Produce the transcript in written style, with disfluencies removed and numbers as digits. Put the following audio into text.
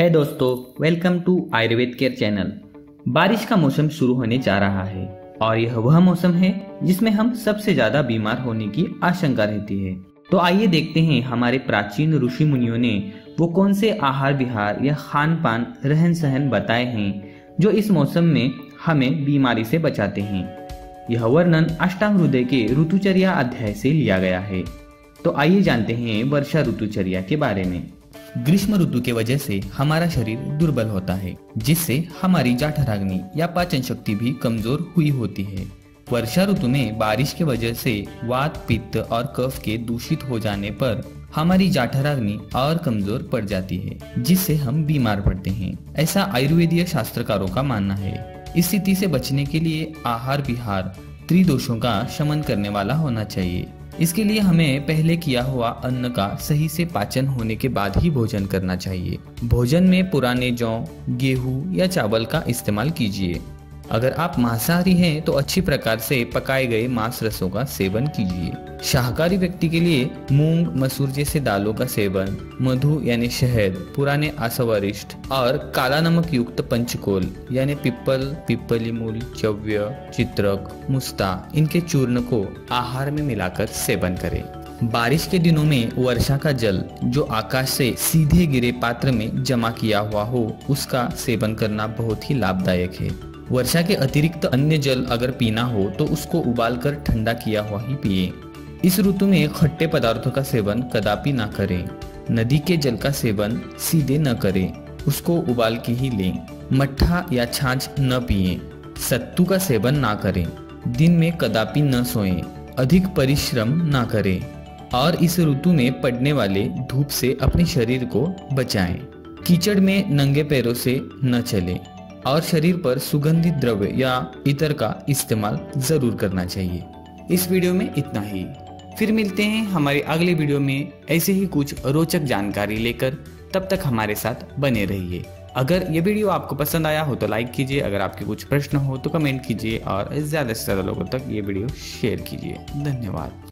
है दोस्तों, welcome to Ayurveda care channel. बारिश का मौसम शुरू होने जा रहा है और यह वह मौसम है जिसमें हम सबसे ज्यादा बीमार होने की आशंका रहती है। तो आइए देखते हैं हमारे प्राचीन ऋषि मुनियों ने वो कौन से आहार विहार या खान पान रहन सहन बताए हैं जो इस मौसम में हमें बीमारी से बचाते हैं। यह वर्णन अष्टांग हृदय के ऋतुचर्या अध्याय से लिया गया है। तो आइए जानते हैं वर्षा ऋतुचर्या के बारे में। ग्रीष्म ऋतु के वजह से हमारा शरीर दुर्बल होता है, जिससे हमारी जाठर आग्नि या पाचन शक्ति भी कमजोर हुई होती है। वर्षा ऋतु में बारिश के वजह से वात पित्त और कफ के दूषित हो जाने पर हमारी जाठर आग्नि और कमजोर पड़ जाती है, जिससे हम बीमार पड़ते हैं। ऐसा आयुर्वेदीय शास्त्रकारों का मानना है। इस स्थिति से बचने के लिए आहार विहार त्रिदोषों का शमन करने वाला होना चाहिए। इसके लिए हमें पहले किया हुआ अन्न का सही से पाचन होने के बाद ही भोजन करना चाहिए। भोजन में पुराने जौ, गेहूं या चावल का इस्तेमाल कीजिए। अगर आप मांसाहारी हैं तो अच्छी प्रकार से पकाए गए मांस रसों का सेवन कीजिए। शाकाहारी व्यक्ति के लिए मूंग, मसूर जैसे दालों का सेवन, मधु यानी शहद, पुराने अश्वरिष्ट और काला नमक युक्त पंचकोल यानी पिपलीमूल, चव्य, चित्रक, मुस्ता इनके चूर्ण को आहार में मिलाकर सेवन करें। बारिश के दिनों में वर्षा का जल जो आकाश से सीधे गिरे पात्र में जमा किया हुआ हो उसका सेवन करना बहुत ही लाभदायक है। वर्षा के अतिरिक्त अन्य जल अगर पीना हो तो उसको उबालकर ठंडा किया हुआ ही पिए। इस ऋतु में खट्टे पदार्थों का सेवन कदापि ना करें। नदी के जल का सेवन सीधे न करें, उसको उबाल के ही लें। मट्ठा या छाछ न पिए। सत्तू का सेवन ना करें। दिन में कदापि न सोएं। अधिक परिश्रम ना करें और इस ऋतु में पड़ने वाले धूप से अपने शरीर को बचाएं। कीचड़ में नंगे पैरों से न चलें और शरीर पर सुगंधित द्रव्य या इतर का इस्तेमाल जरूर करना चाहिए। इस वीडियो में इतना ही। फिर मिलते हैं हमारे अगले वीडियो में ऐसे ही कुछ रोचक जानकारी लेकर। तब तक हमारे साथ बने रहिए। अगर ये वीडियो आपको पसंद आया हो तो लाइक कीजिए। अगर आपके कुछ प्रश्न हो तो कमेंट कीजिए और ज़्यादा से ज़्यादा लोगों तक ये वीडियो शेयर कीजिए। धन्यवाद।